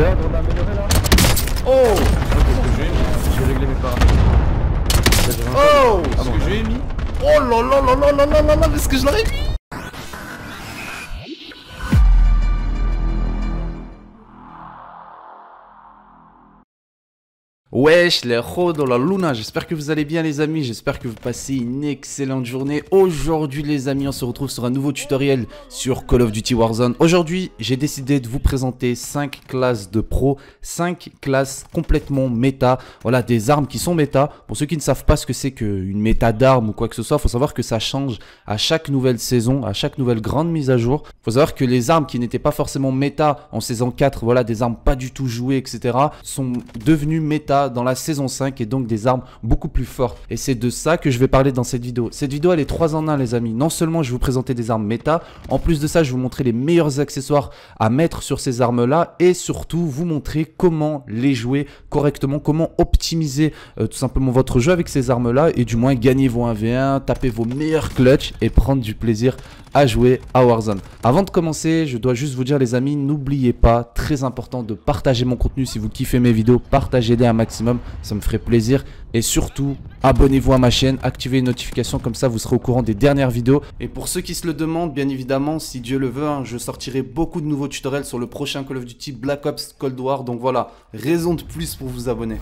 C'est l'ordre d'améliorer là. Oh, j'ai réglé mes paramètres. Oh, ce que j'ai mis. Oh là là là là là là là, est-ce que je l'aurais mis? Wesh les rodos la luna, j'espère que vous allez bien les amis, j'espère que vous passez une excellente journée. Aujourd'hui les amis, on se retrouve sur un nouveau tutoriel sur Call of Duty Warzone. Aujourd'hui j'ai décidé de vous présenter 5 classes de pro, 5 classes complètement méta. Voilà, des armes qui sont méta. Pour ceux qui ne savent pas ce que c'est qu'une méta d'armes ou quoi que ce soit, faut savoir que ça change à chaque nouvelle saison, à chaque nouvelle grande mise à jour. Faut savoir que les armes qui n'étaient pas forcément méta en saison 4, voilà, des armes pas du tout jouées etc, sont devenues méta dans la saison 5 et donc des armes beaucoup plus fortes. Et c'est de ça que je vais parler dans cette vidéo. Cette vidéo elle est 3 en 1 les amis. Non seulement je vais vous présenter des armes méta, en plus de ça je vais vous montrer les meilleurs accessoires à mettre sur ces armes là et surtout vous montrer comment les jouer correctement, comment optimiser tout simplement votre jeu avec ces armes là et du moins gagner vos 1v1, taper vos meilleurs clutch et prendre du plaisir à jouer à Warzone. Avant de commencer, je dois juste vous dire les amis, n'oubliez pas, très important, de partager mon contenu. Si vous kiffez mes vidéos, partagez-les un maximum, ça me ferait plaisir. Et surtout, abonnez-vous à ma chaîne, activez les notifications, comme ça vous serez au courant des dernières vidéos. Et pour ceux qui se le demandent, bien évidemment, si Dieu le veut, hein, je sortirai beaucoup de nouveaux tutoriels sur le prochain Call of Duty Black Ops Cold War. Donc voilà, raison de plus pour vous abonner.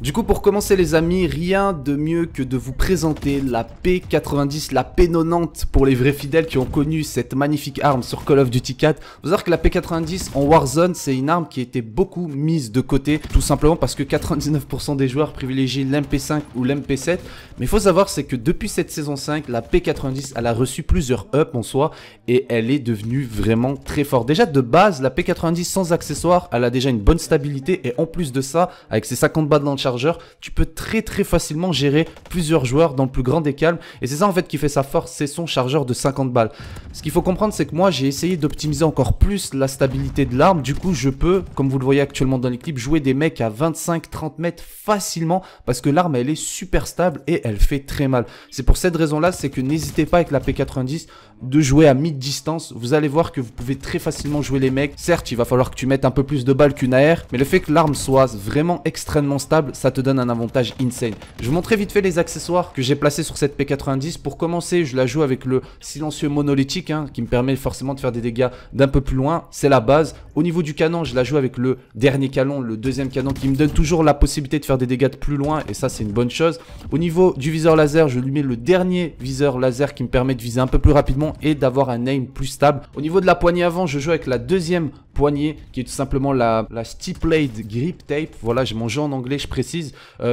Du coup, pour commencer les amis, rien de mieux que de vous présenter la P90, la P90 pour les vrais fidèles qui ont connu cette magnifique arme sur Call of Duty 4. Vous savez que la P90 en Warzone, c'est une arme qui était beaucoup mise de côté, tout simplement parce que 99% des joueurs privilégient l'MP5 ou l'MP7. Mais il faut savoir, c'est que depuis cette saison 5, la P90, elle a reçu plusieurs ups en soi et elle est devenue vraiment très forte. Déjà de base, la P90 sans accessoires, elle a déjà une bonne stabilité et en plus de ça, avec ses 50 balles dans le chargeur, tu peux très facilement gérer plusieurs joueurs dans le plus grand des calmes et c'est ça en fait qui fait sa force, c'est son chargeur de 50 balles. Ce qu'il faut comprendre, c'est que moi j'ai essayé d'optimiser encore plus la stabilité de l'arme, du coup je peux, comme vous le voyez actuellement dans les clips, jouer des mecs à 25-30 mètres facilement parce que l'arme elle est super stable et elle fait très mal. C'est pour cette raison là, c'est que n'hésitez pas avec la P90 de jouer à mid-distance, vous allez voir que vous pouvez très facilement jouer les mecs. Certes il va falloir que tu mettes un peu plus de balles qu'une AR, mais le fait que l'arme soit vraiment extrêmement stable, ça te donne un avantage insane. Je vous montrerai vite fait les accessoires que j'ai placés sur cette P90. Pour commencer, je la joue avec le silencieux monolithique hein, qui me permet forcément de faire des dégâts d'un peu plus loin. C'est la base. Au niveau du canon, je la joue avec le dernier canon, le deuxième canon qui me donne toujours la possibilité de faire des dégâts de plus loin et ça c'est une bonne chose. Au niveau du viseur laser, je lui mets le dernier viseur laser qui me permet de viser un peu plus rapidement et d'avoir un aim plus stable. Au niveau de la poignée avant, je joue avec la deuxième poignée qui est tout simplement la Steel Blade Grip Tape. Voilà, j'ai mon jeu en anglais, je précise,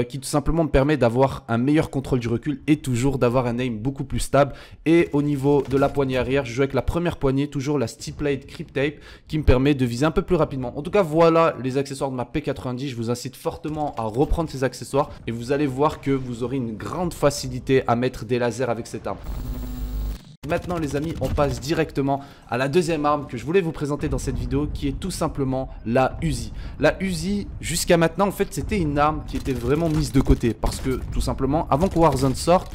qui tout simplement me permet d'avoir un meilleur contrôle du recul et toujours d'avoir un aim beaucoup plus stable. Et au niveau de la poignée arrière, je joue avec la première poignée, toujours la Steel Blade Grip Tape qui me permet de viser un peu plus rapidement. En tout cas, voilà les accessoires de ma P90. Je vous incite fortement à reprendre ces accessoires et vous allez voir que vous aurez une grande facilité à mettre des lasers avec cette arme. Maintenant les amis, on passe directement à la deuxième arme que je voulais vous présenter dans cette vidéo, qui est tout simplement la Uzi. La Uzi, jusqu'à maintenant en fait c'était une arme qui était vraiment mise de côté parce que tout simplement avant que Warzone sorte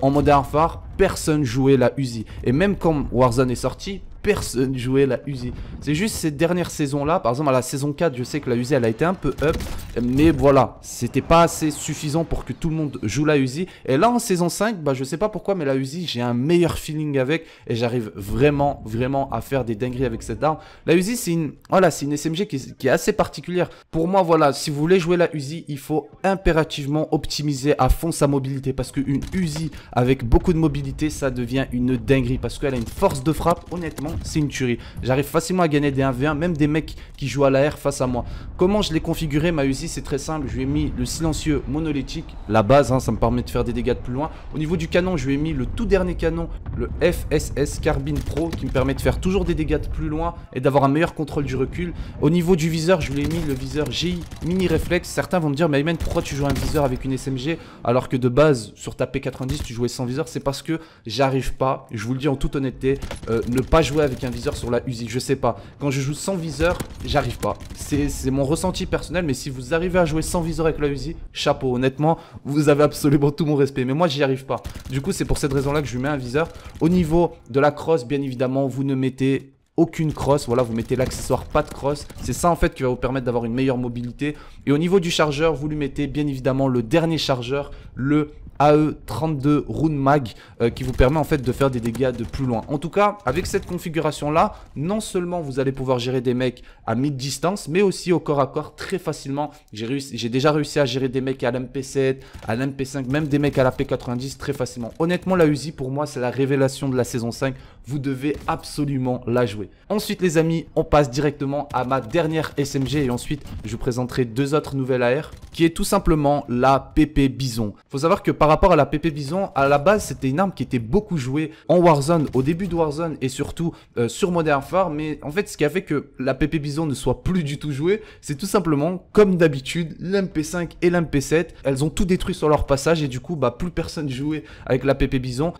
en Modern Warfare, personne jouait la Uzi. Et même quand Warzone est sorti, personne jouait la Uzi. C'est juste ces dernières saisons là, par exemple à la saison 4, je sais que la Uzi elle a été un peu up, mais voilà, c'était pas assez suffisant pour que tout le monde joue la Uzi. Et là en saison 5, bah je sais pas pourquoi, mais la Uzi j'ai un meilleur feeling avec et j'arrive vraiment à faire des dingueries avec cette arme. La Uzi c'est une, voilà, c'est une SMG qui est assez particulière. Pour moi voilà, si vous voulez jouer la Uzi, il faut impérativement optimiser à fond sa mobilité parce qu'une Uzi avec beaucoup de mobilité, ça devient une dinguerie parce qu'elle a une force de frappe, honnêtement c'est une tuerie. J'arrive facilement à gagner des 1v1, même des mecs qui jouent à l'AR face à moi. Comment je l'ai configuré ma Uzi, c'est très simple. Je lui ai mis le silencieux monolithique, la base hein, ça me permet de faire des dégâts de plus loin. Au niveau du canon, je lui ai mis le tout dernier canon, le FSS carbine pro, qui me permet de faire toujours des dégâts de plus loin et d'avoir un meilleur contrôle du recul. Au niveau du viseur, je lui ai mis le viseur GI mini reflex. Certains vont me dire mais Ayman, pourquoi tu joues un viseur avec une SMG alors que de base sur ta P90 tu jouais sans viseur? C'est parce que j'arrive pas, je vous le dis en toute honnêteté, ne pas jouer avec un viseur sur la Uzi, je sais pas. Quand je joue sans viseur, j'arrive pas. C'est mon ressenti personnel, mais si vous arrivez à jouer sans viseur avec la Uzi, chapeau. Honnêtement, vous avez absolument tout mon respect. Mais moi, j'y arrive pas. Du coup, c'est pour cette raison-là que je lui mets un viseur. Au niveau de la crosse, bien évidemment, vous ne mettez aucune crosse. Voilà, vous mettez l'accessoire pas de crosse. C'est ça en fait qui va vous permettre d'avoir une meilleure mobilité. Et au niveau du chargeur, vous lui mettez bien évidemment le dernier chargeur, le AE32 Rune Mag, qui vous permet en fait de faire des dégâts de plus loin. En tout cas, avec cette configuration là, non seulement vous allez pouvoir gérer des mecs à mid-distance, mais aussi au corps à corps très facilement. J'ai déjà réussi à gérer des mecs à l'MP7, à l'MP5, même des mecs à la P90 très facilement. Honnêtement, la Uzi pour moi c'est la révélation de la saison 5. Vous devez absolument la jouer. Ensuite les amis, on passe directement à ma dernière SMG et ensuite je vous présenterai deux autres nouvelles AR, qui est tout simplement la PP Bizon. Faut savoir que par rapport à la PP Bizon, à la base c'était une arme qui était beaucoup jouée en Warzone, au début de Warzone et surtout sur Modern Warfare, mais en fait ce qui a fait que la PP Bizon ne soit plus du tout jouée, c'est tout simplement comme d'habitude l'MP5 et l'MP7, elles ont tout détruit sur leur passage et du coup bah plus personne jouait avec la PP Bizon.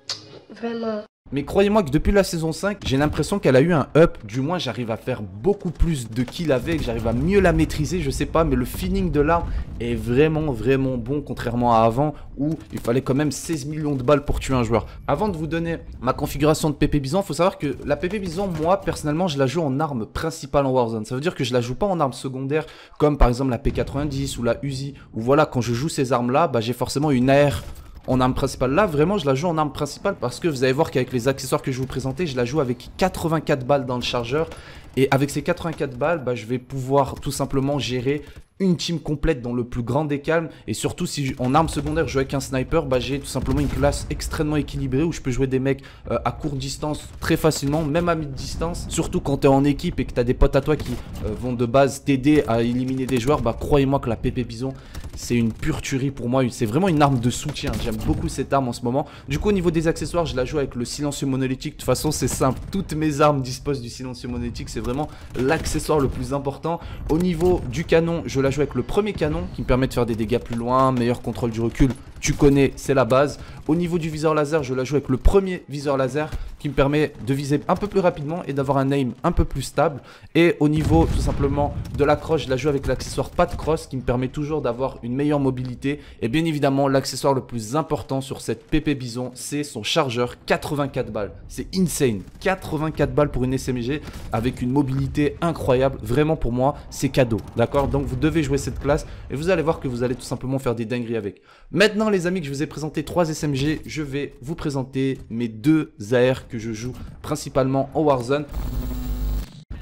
Vraiment. Mais croyez-moi que depuis la saison 5, j'ai l'impression qu'elle a eu un up, du moins j'arrive à faire beaucoup plus de kills avec, j'arrive à mieux la maîtriser, je sais pas, mais le feeling de l'arme est vraiment bon, contrairement à avant où il fallait quand même 16 millions de balles pour tuer un joueur. Avant de vous donner ma configuration de PP Bizon, faut savoir que la PP Bizon, moi personnellement, je la joue en arme principale en Warzone. Ça veut dire que je la joue pas en arme secondaire comme par exemple la P90 ou la Uzi, ou voilà, quand je joue ces armes là, bah j'ai forcément une AR en arme principale. Là vraiment je la joue en arme principale parce que vous allez voir qu'avec les accessoires que je vous présentais, je la joue avec 84 balles dans le chargeur. Et avec ces 84 balles, bah, je vais pouvoir tout simplement gérer une team complète dans le plus grand des calmes. Et surtout si en arme secondaire je joue avec un sniper, bah, j'ai tout simplement une classe extrêmement équilibrée où je peux jouer des mecs à courte distance très facilement, même à mid-distance. Surtout quand tu es en équipe et que tu as des potes à toi qui vont de base t'aider à éliminer des joueurs, bah, croyez-moi que la PP Bizon c'est une pure tuerie pour moi, c'est vraiment une arme de soutien. J'aime beaucoup cette arme en ce moment. Du coup au niveau des accessoires, je la joue avec le silencieux monolithique. De toute façon c'est simple, toutes mes armes disposent du silencieux monolithique, c'est vraiment l'accessoire le plus important. Au niveau du canon, je la joue avec le premier canon qui me permet de faire des dégâts plus loin, meilleur contrôle du recul, tu connais, c'est la base. Au niveau du viseur laser, je la joue avec le premier viseur laser qui me permet de viser un peu plus rapidement et d'avoir un aim un peu plus stable. Et au niveau tout simplement de la crosse, je la joue avec l'accessoire pas de crosse qui me permet toujours d'avoir une meilleure mobilité. Et bien évidemment l'accessoire le plus important sur cette PP Bizon, c'est son chargeur, 84 balles. C'est insane, 84 balles pour une SMG avec une mobilité incroyable. Vraiment pour moi c'est cadeau, d'accord? Donc vous devez jouer cette classe et vous allez voir que vous allez tout simplement faire des dingueries avec. Maintenant les amis que je vous ai présenté 3 SMG, je vais vous présenter mes 2 AR que je joue principalement en Warzone.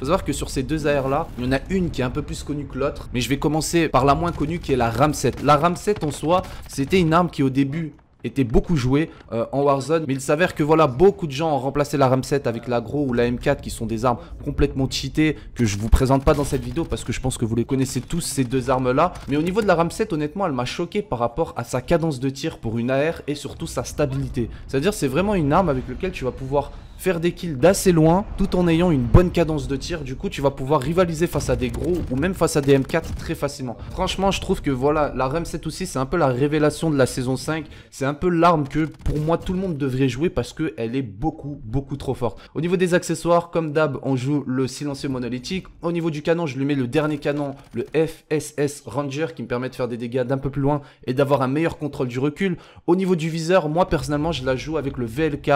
Faut savoir que sur ces 2 AR là, il y en a une qui est un peu plus connue que l'autre, mais je vais commencer par la moins connue qui est la RAM7. La RAM7 en soi, c'était une arme qui au début était beaucoup joué en Warzone, mais il s'avère que voilà, beaucoup de gens ont remplacé la RAM7 avec l'agro ou la M4 qui sont des armes complètement cheatées que je vous présente pas dans cette vidéo parce que je pense que vous les connaissez tous ces deux armes là. Mais au niveau de la RAM7, honnêtement elle m'a choqué par rapport à sa cadence de tir pour une AR et surtout sa stabilité. C'est à dire c'est vraiment une arme avec laquelle tu vas pouvoir faire des kills d'assez loin tout en ayant une bonne cadence de tir. Du coup tu vas pouvoir rivaliser face à des gros ou même face à des M4 très facilement. Franchement je trouve que voilà, la RAM7 aussi c'est un peu la révélation de la saison 5. C'est un peu l'arme que pour moi tout le monde devrait jouer parce qu'elle est beaucoup trop forte. Au niveau des accessoires, comme d'hab on joue le silencieux monolithique. Au niveau du canon, je lui mets le dernier canon, le FSS Ranger qui me permet de faire des dégâts d'un peu plus loin et d'avoir un meilleur contrôle du recul. Au niveau du viseur, moi personnellement je la joue avec le VLK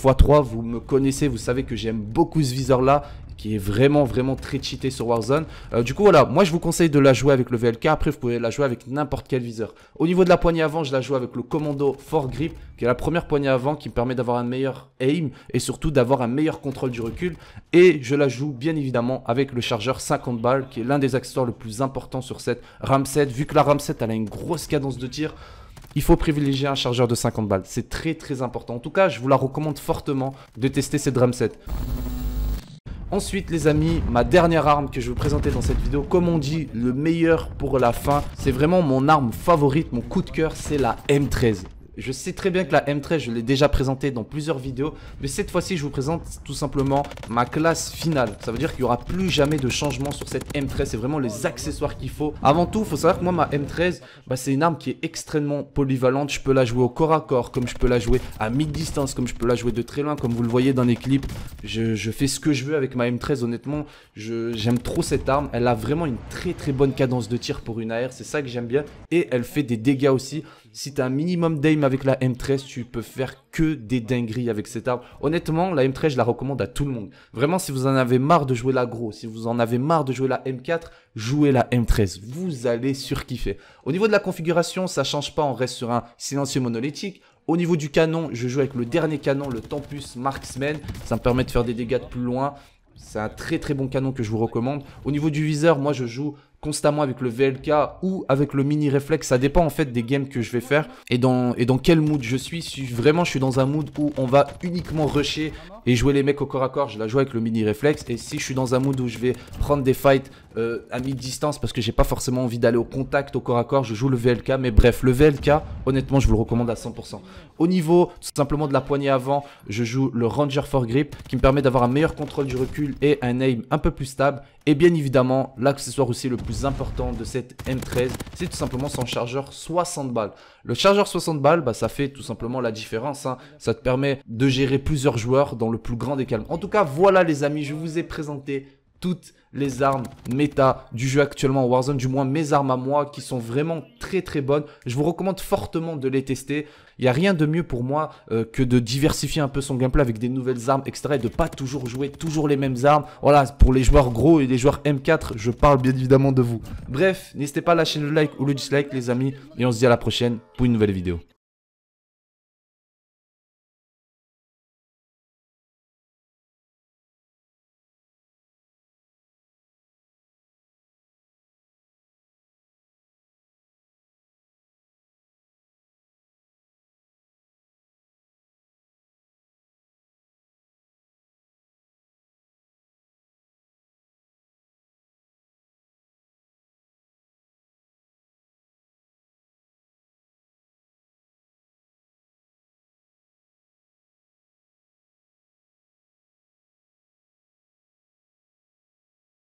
X3, vous me connaissez, vous savez que j'aime beaucoup ce viseur là qui est vraiment très cheaté sur Warzone. Du coup voilà, moi je vous conseille de la jouer avec le VLK, après vous pouvez la jouer avec n'importe quel viseur. Au niveau de la poignée avant, je la joue avec le commando 4grip qui est la première poignée avant qui me permet d'avoir un meilleur aim et surtout d'avoir un meilleur contrôle du recul. Et je la joue bien évidemment avec le chargeur 50 balles qui est l'un des accessoires le plus important sur cette RAM7. Vu que la RAM7 elle a une grosse cadence de tir, il faut privilégier un chargeur de 50 balles, c'est très important. En tout cas, je vous la recommande fortement de tester cette RAM7. Ensuite les amis, ma dernière arme que je vais vous présenter dans cette vidéo, comme on dit, le meilleur pour la fin. C'est vraiment mon arme favorite, mon coup de cœur, c'est la M13. Je sais très bien que la M13, je l'ai déjà présentée dans plusieurs vidéos, mais cette fois-ci, je vous présente tout simplement ma classe finale. Ça veut dire qu'il n'y aura plus jamais de changement sur cette M13, c'est vraiment les accessoires qu'il faut. Avant tout, il faut savoir que moi, ma M13, bah, c'est une arme qui est extrêmement polyvalente. Je peux la jouer au corps à corps, comme je peux la jouer à mi-distance, comme je peux la jouer de très loin, comme vous le voyez dans les clips. Je fais ce que je veux avec ma M13, honnêtement, j'aime trop cette arme. Elle a vraiment une très bonne cadence de tir pour une AR, c'est ça que j'aime bien. Et elle fait des dégâts aussi. Si tu as un minimum d'aim avec la M13, tu peux faire que des dingueries avec cette arme. Honnêtement, la M13, je la recommande à tout le monde. Vraiment, si vous en avez marre de jouer l'aggro, si vous en avez marre de jouer la M4, jouez la M13. Vous allez surkiffer. Au niveau de la configuration, ça ne change pas. On reste sur un silencieux monolithique. Au niveau du canon, je joue avec le dernier canon, le Tempus Marksman. Ça me permet de faire des dégâts de plus loin. C'est un très très bon canon que je vous recommande. Au niveau du viseur, moi je joue constamment avec le VLK ou avec le mini reflex. Ça dépend en fait des games que je vais faire et dans quel mood je suis. Si vraiment je suis dans un mood où on va uniquement rusher et jouer les mecs au corps à corps, je la joue avec le mini reflex. Et si je suis dans un mood où je vais prendre des fights à mi-distance parce que j'ai pas forcément envie d'aller au contact au corps à corps, je joue le VLK. Mais bref, le VLK, honnêtement, je vous le recommande à 100%. Au niveau tout simplement de la poignée avant, je joue le Ranger for grip qui me permet d'avoir un meilleur contrôle du recul et un aim un peu plus stable. Et bien évidemment, l'accessoire aussi le plus important de cette M13, c'est tout simplement son chargeur 60 balles. Le chargeur 60 balles, bah, ça fait tout simplement la différence, hein. Ça te permet de gérer plusieurs joueurs dans le plus grand des calmes. En tout cas, voilà les amis, je vous ai présenté toutes les armes méta du jeu actuellement en Warzone, du moins mes armes à moi qui sont vraiment très très bonnes. Je vous recommande fortement de les tester. Il n'y a rien de mieux pour moi que de diversifier un peu son gameplay avec des nouvelles armes, etc. Et de pas toujours jouer toujours les mêmes armes. Voilà, pour les joueurs gros et les joueurs M4, je parle bien évidemment de vous. Bref, n'hésitez pas à lâcher le like ou le dislike les amis. Et on se dit à la prochaine pour une nouvelle vidéo.